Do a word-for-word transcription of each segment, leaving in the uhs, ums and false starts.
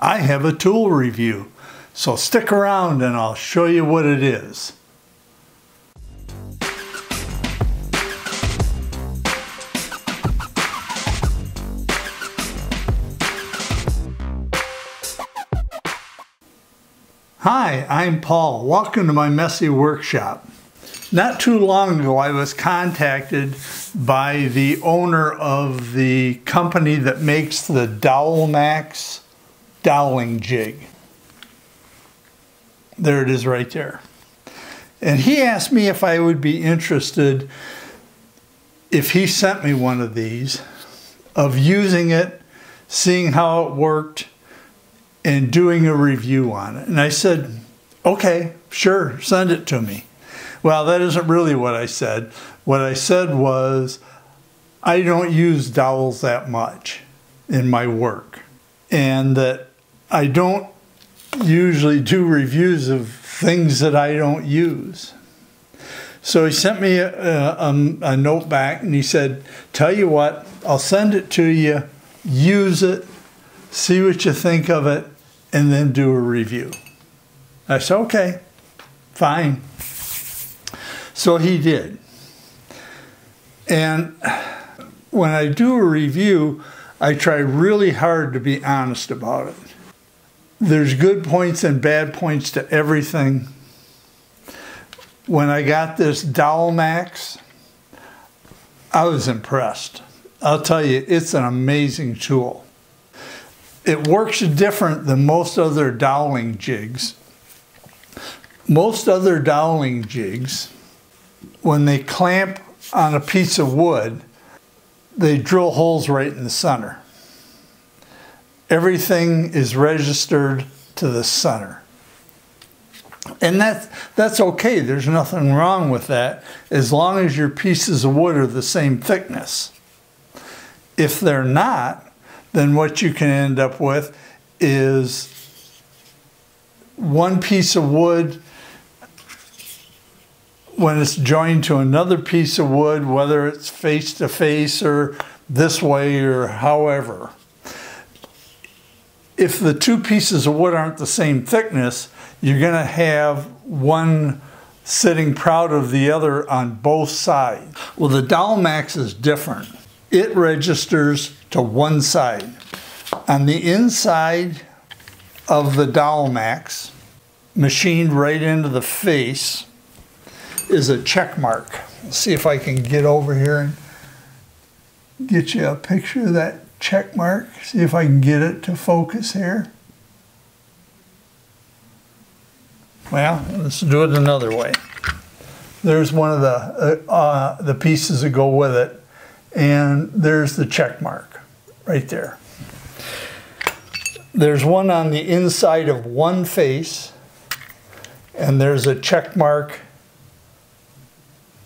I have a tool review, so stick around and I'll show you what it is. Hi, I'm Paul. Welcome to my messy workshop. Not too long ago, I was contacted by the owner of the company that makes the DowelMax doweling jig. There it is right there. And he asked me if I would be interested, if he sent me one of these, of using it, seeing how it worked, and doing a review on it. And I said, okay, sure, send it to me. Well, that isn't really what I said. What I said was, I don't use dowels that much in my work, and that I don't usually do reviews of things that I don't use. So he sent me a, a, a note back and he said, tell you what, I'll send it to you, use it, see what you think of it, and then do a review. I said, okay, fine. So he did. And when I do a review, I try really hard to be honest about it. There's good points and bad points to everything. When I got this DowelMax, I was impressed. I'll tell you, it's an amazing tool. It works different than most other doweling jigs. Most other doweling jigs, when they clamp on a piece of wood, they drill holes right in the center. Everything is registered to the center. And that's, that's okay, there's nothing wrong with that, as long as your pieces of wood are the same thickness. If they're not, then what you can end up with is one piece of wood, when it's joined to another piece of wood, whether it's face to face or this way or however. If the two pieces of wood aren't the same thickness, you're going to have one sitting proud of the other on both sides. Well, the DowelMax is different. It registers to one side. On the inside of the DowelMax, machined right into the face, is a check mark. Let's see if I can get over here and get you a picture of that check mark. See if I can get it to focus here. Well, let's do it another way. There's one of the, uh, uh, the pieces that go with it. And there's the check mark right there. There's one on the inside of one face, and there's a check mark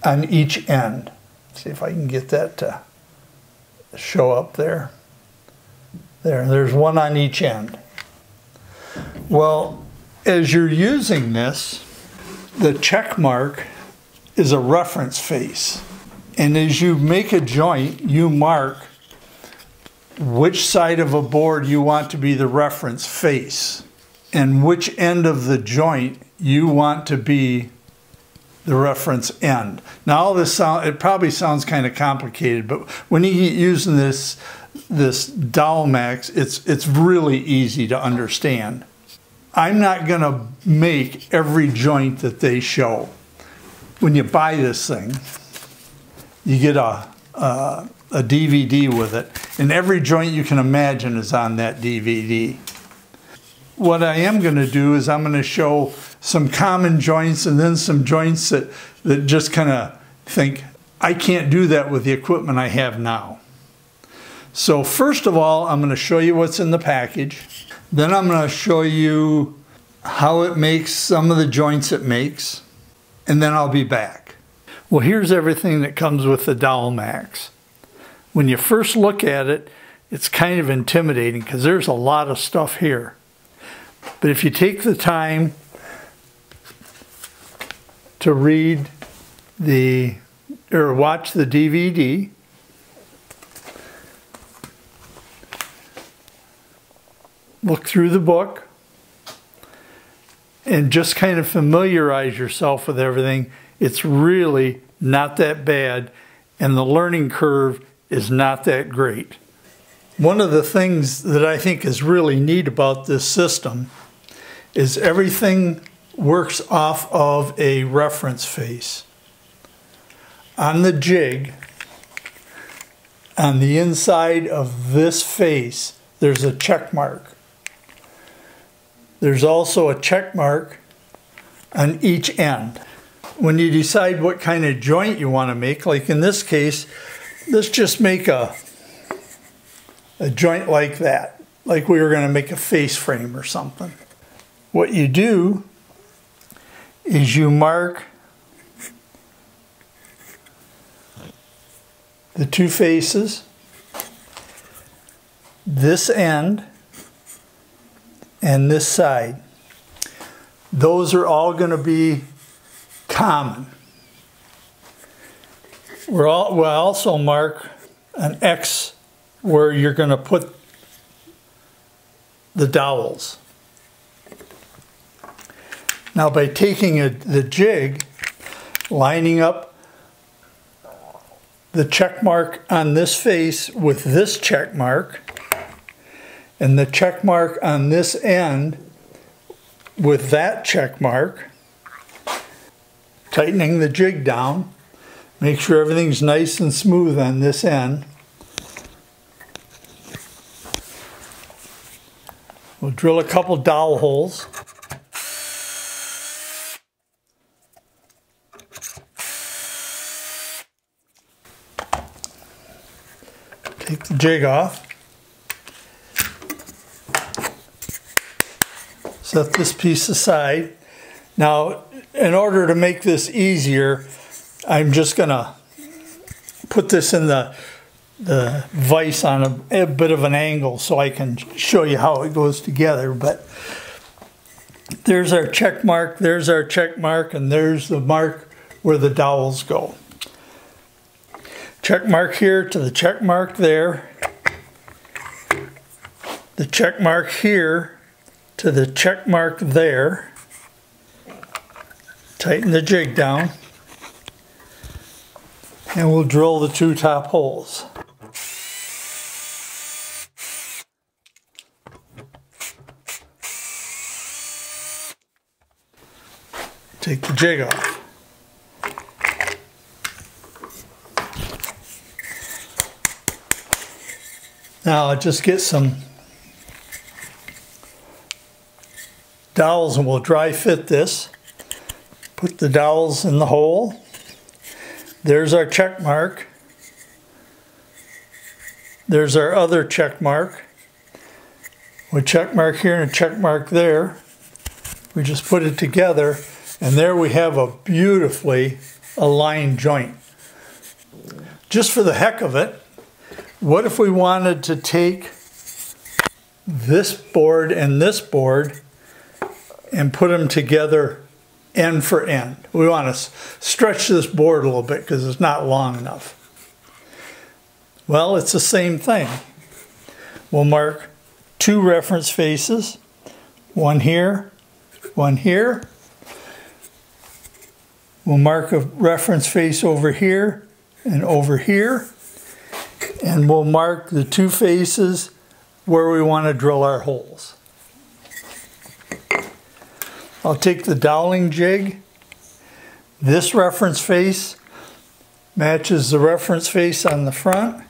on each end. See if I can get that to show up there. There, there's one on each end. Well, as you're using this, the check mark is a reference face. And as you make a joint, you mark which side of a board you want to be the reference face and which end of the joint you want to be the reference end. Now, all this sound, it probably sounds kind of complicated, but when you get using this, this DowelMax, it's, it's really easy to understand. I'm not going to make every joint that they show. When you buy this thing, you get a, a, a D V D with it, and every joint you can imagine is on that D V D. What I am going to do is I'm going to show some common joints and then some joints that, that just kind of think, I can't do that with the equipment I have now. So first of all, I'm going to show you what's in the package. Then I'm going to show you how it makes some of the joints it makes, and then I'll be back. Well, here's everything that comes with the DowelMax. When you first look at it, it's kind of intimidating because there's a lot of stuff here. But if you take the time to read the, or watch the D V D, look through the book and just kind of familiarize yourself with everything. It's really not that bad, and the learning curve is not that great. One of the things that I think is really neat about this system is everything works off of a reference face. On the jig, on the inside of this face, there's a check mark. There's also a check mark on each end. When you decide what kind of joint you want to make, like in this case, let's just make a, a joint like that, like we were going to make a face frame or something. What you do is you mark the two faces, this end, and this side. Those are all going to be common. We're all, we'll also mark an X where you're going to put the dowels. Now by taking a, the jig, lining up the check mark on this face with this check mark, and the check mark on this end with that check mark, tightening the jig down, make sure everything's nice and smooth on this end. We'll drill a couple dowel holes. Take the jig off. Set this piece aside. Now, in order to make this easier, I'm just gonna put this in the, the vise on a, a bit of an angle so I can show you how it goes together. But there's our check mark, there's our check mark, and there's the mark where the dowels go. Check mark here to the check mark there. The check mark here to the check mark there. Tighten the jig down, and we'll drill the two top holes. Take the jig off. Now I'll just get some dowels and we'll dry fit this. Put the dowels in the hole. There's our check mark. There's our other check mark. We check mark here and a check mark there. We just put it together, and there we have a beautifully aligned joint. Just for the heck of it, what if we wanted to take this board and this board and put them together end for end? We want to stretch this board a little bit because it's not long enough. Well, it's the same thing. We'll mark two reference faces, one here, one here. We'll mark a reference face over here and over here. And we'll mark the two faces where we want to drill our holes. I'll take the doweling jig. This reference face matches the reference face on the front.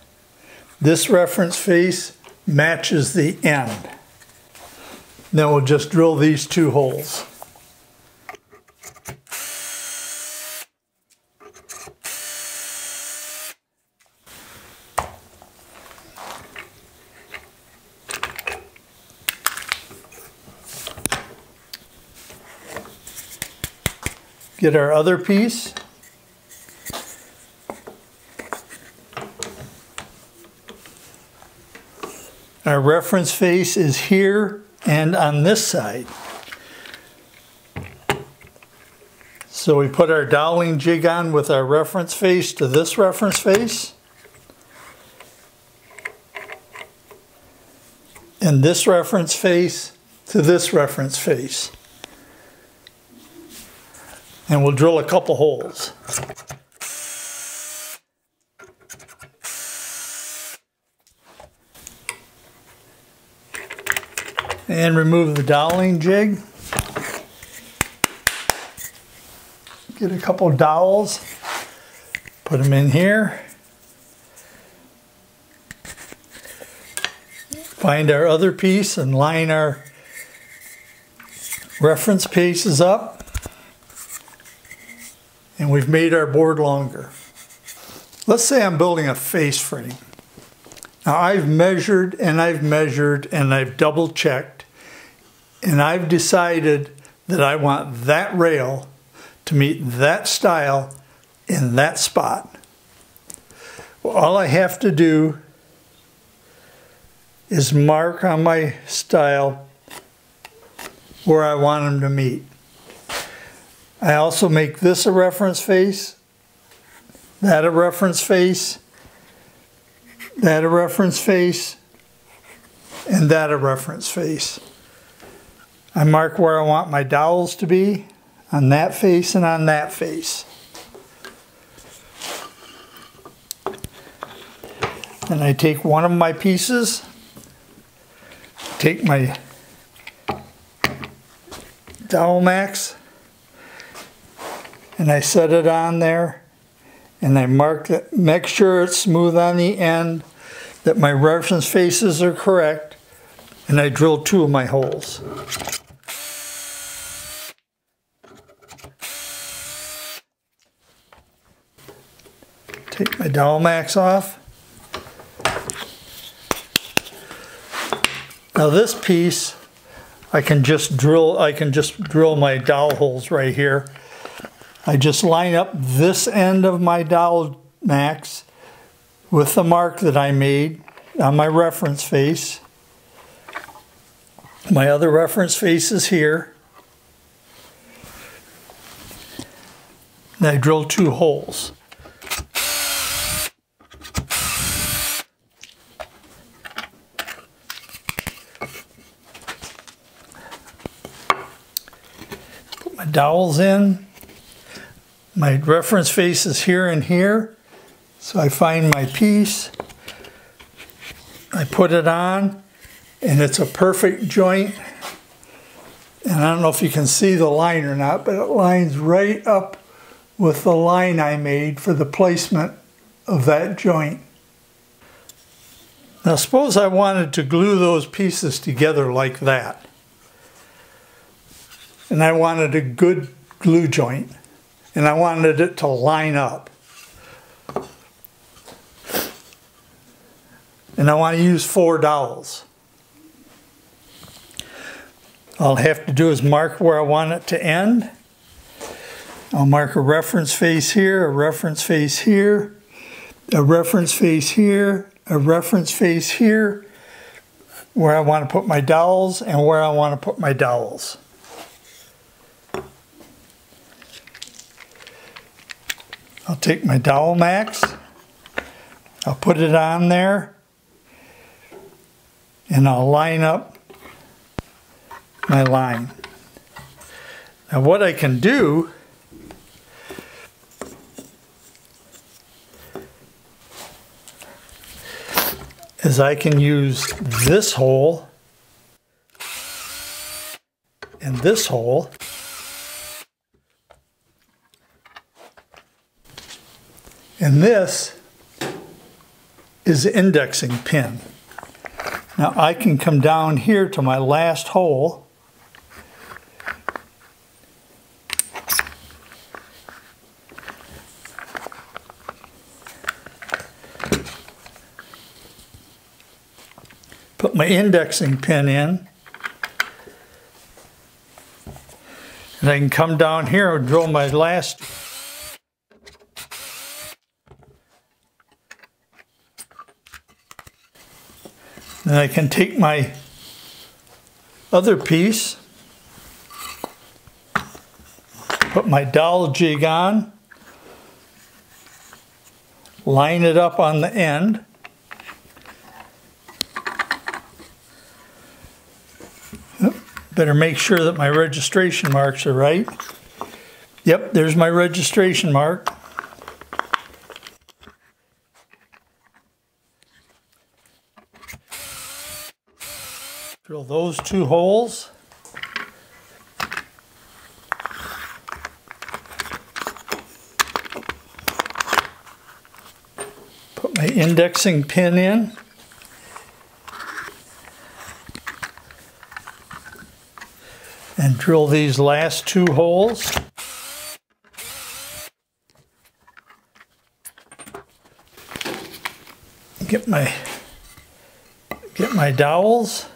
This reference face matches the end. Then we'll just drill these two holes. Get our other piece. Our reference face is here and on this side. So we put our doweling jig on with our reference face to this reference face. and this reference face to this reference face. And we'll drill a couple holes. And remove the doweling jig. Get a couple dowels, put them in here. Find our other piece and line our reference pieces up. And we've made our board longer. Let's say I'm building a face frame. Now I've measured and I've measured and I've double checked, and I've decided that I want that rail to meet that style in that spot. Well, all I have to do is mark on my style where I want them to meet. I also make this a reference face, that a reference face, that a reference face, and that a reference face. I mark where I want my dowels to be, on that face and on that face. And I take one of my pieces, take my DowelMax, and I set it on there, and I mark it, make sure it's smooth on the end, that my reference faces are correct, and I drill two of my holes. Take my DowelMax off. Now this piece, I can just drill, I can just drill my dowel holes right here. I just line up this end of my DowelMax with the mark that I made on my reference face. My other reference face is here. And I drill two holes. Dowels in. My reference face is here and here, so I find my piece, I put it on, and it's a perfect joint. And I don't know if you can see the line or not, but it lines right up with the line I made for the placement of that joint. Now suppose I wanted to glue those pieces together like that. And I wanted a good glue joint, and I wanted it to line up. And I want to use four dowels. All I have to do is mark where I want it to end. I'll mark a reference face here, a reference face here, a reference face here, a reference face here, where I want to put my dowels and where I want to put my dowels. I'll take my DowelMax, I'll put it on there, and I'll line up my line. Now what I can do is I can use this hole and this hole . And this is the indexing pin. Now I can come down here to my last hole. Put my indexing pin in. And I can come down here and drill my last . And I can take my other piece, put my dowel jig on, line it up on the end, Better make sure that my registration marks are right. Yep, there's my registration mark. Drill those two holes. Put my indexing pin in. And drill these last two holes. Get my get my dowels.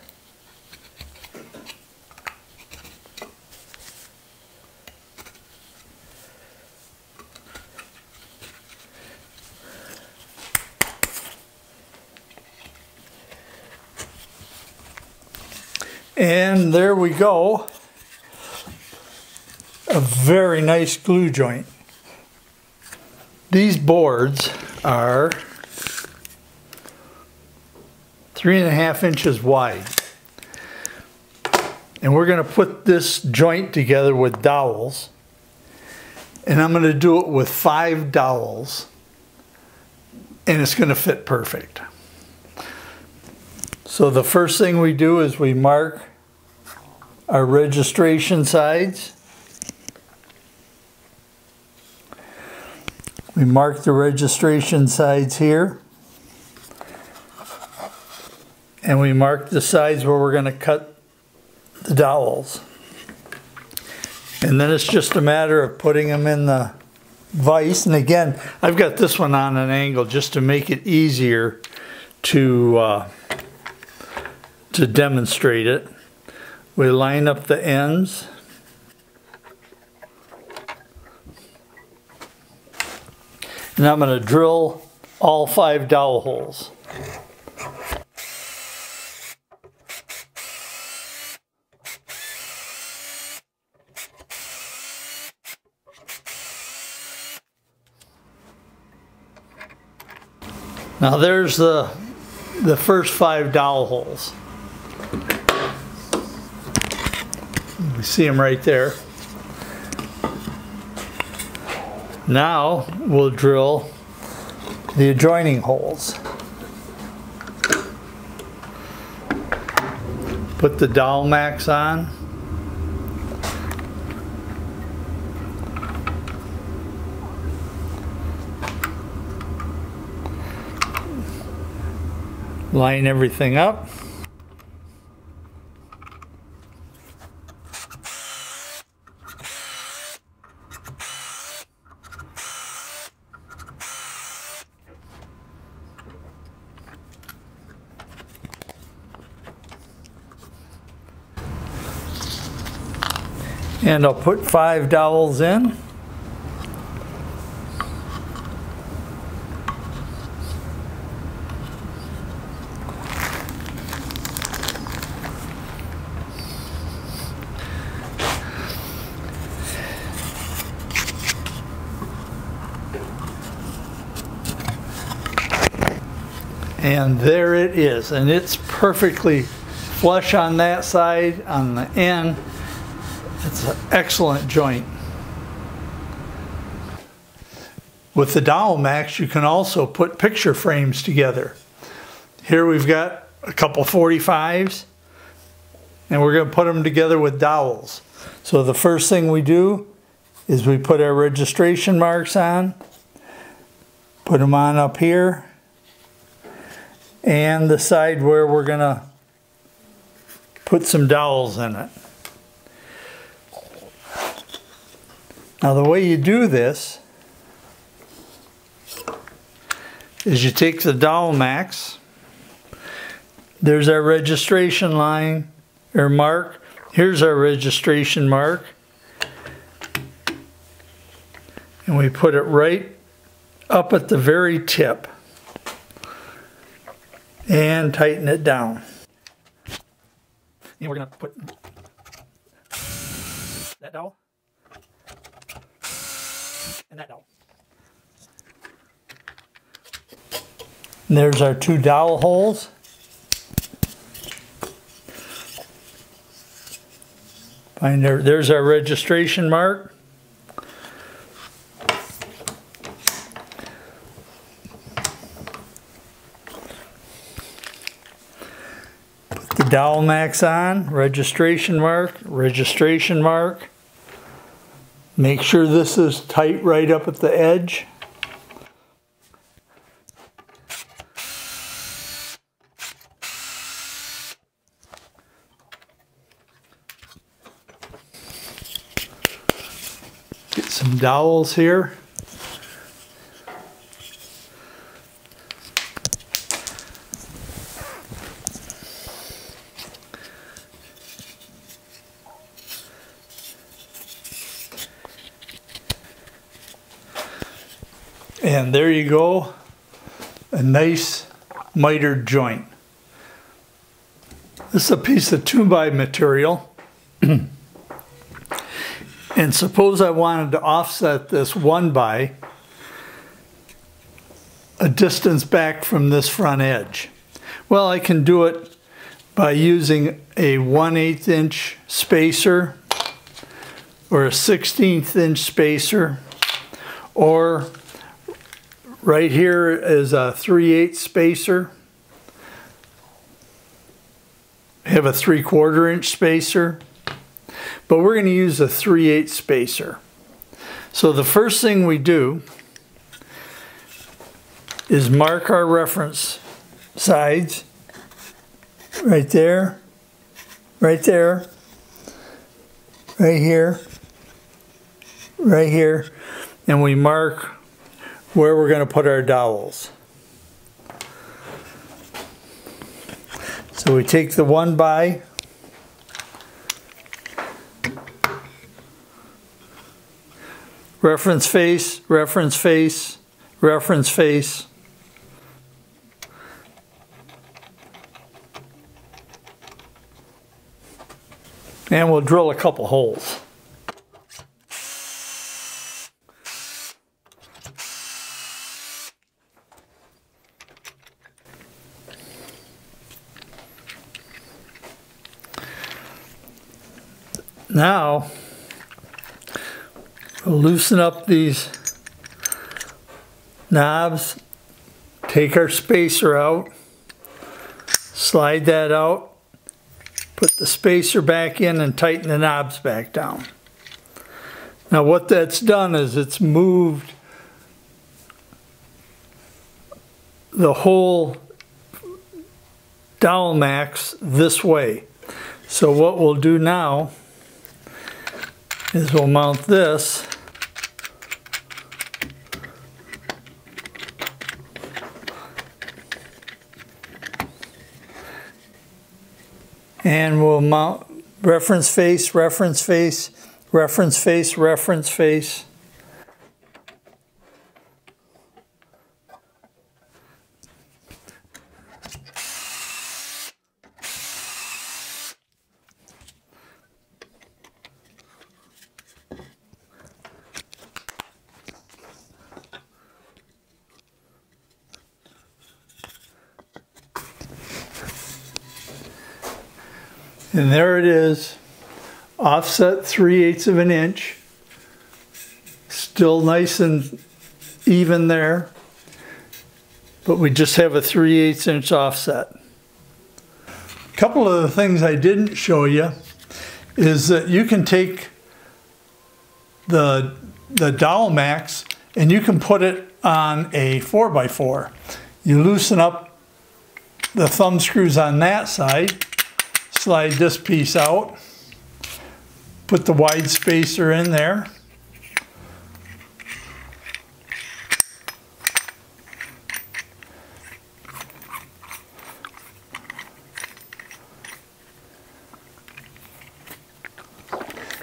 And there we go. A very nice glue joint. These boards are three and a half inches wide. And we're going to put this joint together with dowels. And I'm going to do it with five dowels. And it's going to fit perfect. So the first thing we do is we mark our registration sides. We mark the registration sides here, and we mark the sides where we're going to cut the dowels. And then it's just a matter of putting them in the vise. And again, I've got this one on an angle just to make it easier to, uh, to demonstrate it. We line up the ends. And I'm going to drill all five dowel holes. Now there's the, the first five dowel holes. We see them right there. Now we'll drill the adjoining holes. Put the DowelMax on. Line everything up. And I'll put five dowels in. And there it is. And it's perfectly flush on that side, on the end. It's an excellent joint. With the DowelMax, you can also put picture frames together. Here we've got a couple forty-fives, and we're going to put them together with dowels. So the first thing we do is we put our registration marks on, put them on up here, and the side where we're going to put some dowels in it. Now the way you do this is you take the DowelMax, there's our registration line or mark, here's our registration mark, and we put it right up at the very tip and tighten it down. And we're going to put that dowel. And that dowel. There's our two dowel holes. Find our, there's our registration mark. Put the DowelMax on, registration mark, registration mark. Make sure this is tight right up at the edge. Get some dowels here. And there you go, a nice mitered joint. This is a piece of two by material. And suppose I wanted to offset this one by a distance back from this front edge. Well, I can do it by using a one eighth inch spacer or a sixteenth inch spacer, or right here is a three eighths spacer. I have a three quarter inch spacer, but we're going to use a three eighths spacer. So the first thing we do is mark our reference sides right there, right there, right here, right here, and we mark where we're going to put our dowels. So we take the one by reference face, reference face, reference face. And we'll drill a couple holes. Now, loosen up these knobs, take our spacer out, slide that out, put the spacer back in and tighten the knobs back down. Now what that's done is it's moved the whole DowelMax this way. So what we'll do now is we'll mount this and we'll mount reference face, reference face, reference face, reference face. And there it is, offset three eighths of an inch, still nice and even there, but we just have a three eighths inch offset. A couple of the things I didn't show you is that you can take the, the DowelMax and you can put it on a four by four. You loosen up the thumb screws on that side, slide this piece out, put the wide spacer in there,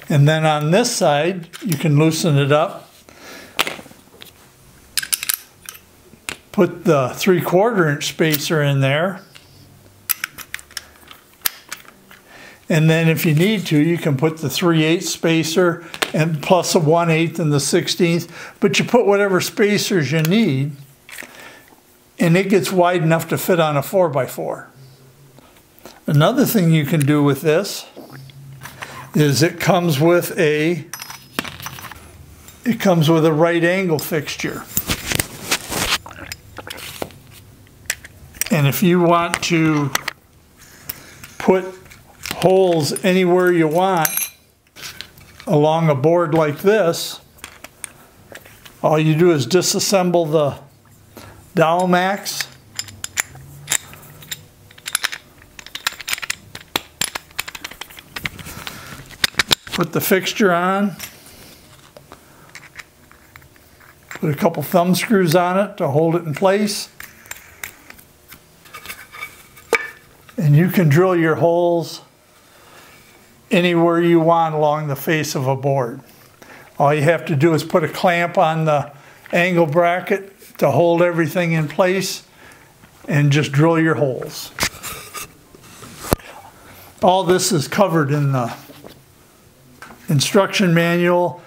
and then on this side you can loosen it up, put the three quarter inch spacer in there. And then if you need to, you can put the three eighths spacer and plus a one eighth and the sixteenth, but you put whatever spacers you need and it gets wide enough to fit on a four by four. Another thing you can do with this is it comes with a it comes with a right angle fixture. And if you want to put holes anywhere you want along a board like this, all you do is disassemble the DowelMax, put the fixture on, put a couple thumb screws on it to hold it in place, and you can drill your holes anywhere you want along the face of a board. All you have to do is put a clamp on the angle bracket to hold everything in place and just drill your holes. All this is covered in the instruction manual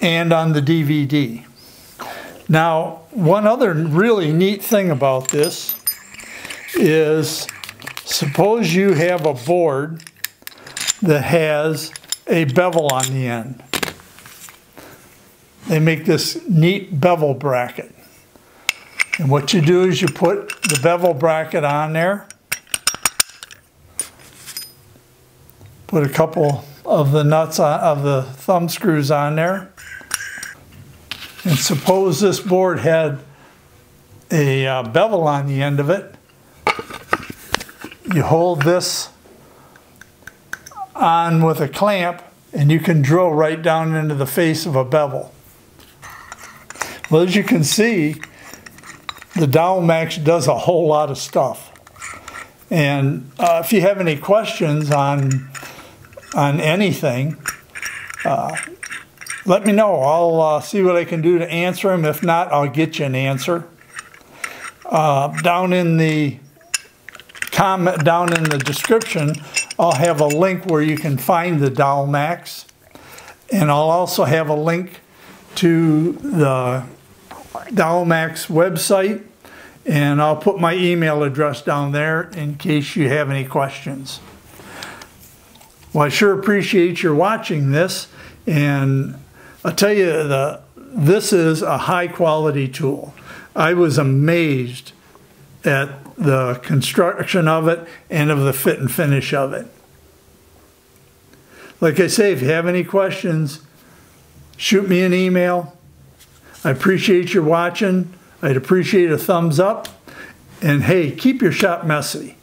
and on the D V D. Now, one other really neat thing about this is, suppose you have a board that has a bevel on the end. They make this neat bevel bracket. And what you do is you put the bevel bracket on there, put a couple of the nuts on, of the thumb screws on there, and suppose this board had a uh, bevel on the end of it. You hold this on with a clamp and you can drill right down into the face of a bevel. Well, as you can see, the DowelMax does a whole lot of stuff. And uh, if you have any questions on, on anything, uh, let me know. I'll uh, see what I can do to answer them. If not, I'll get you an answer. Uh, down in the comment down in the description, I'll have a link where you can find the DowelMax, and I'll also have a link to the DowelMax website, and I'll put my email address down there in case you have any questions. Well, I sure appreciate your watching this, and I'll tell you, the, this is a high quality tool. I was amazed at the construction of it and of the fit and finish of it. Like I say, if you have any questions, shoot me an email. I appreciate your watching. I'd appreciate a thumbs up. And hey, keep your shop messy.